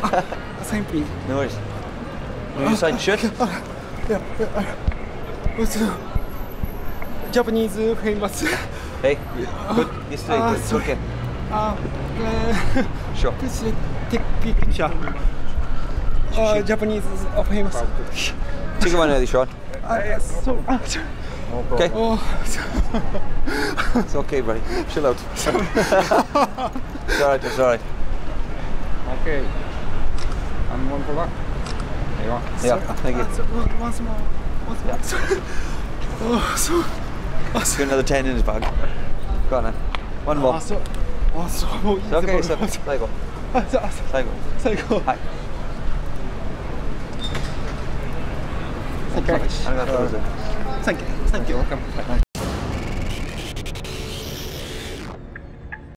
Thank you. No worries. No, you signed shirt? Yeah. Japanese famous. Hey, good. Yesterday, it's okay. Sure. Please take picture. Japanese famous. Take one of these, Sean. Yes. So, okay. Oh. It's okay, buddy. Chill out. It's alright, it's alright. Okay. And one for that. There you are. Yeah, thank you. Once more. Once more. Yeah. He's got another 10 in his bag. Go on, man. One more. It's okay, it's okay. There you go. There you go. Hi. Thank you. Thank you. Welcome.